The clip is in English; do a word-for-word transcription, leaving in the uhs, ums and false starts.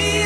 Be